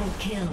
Double kill.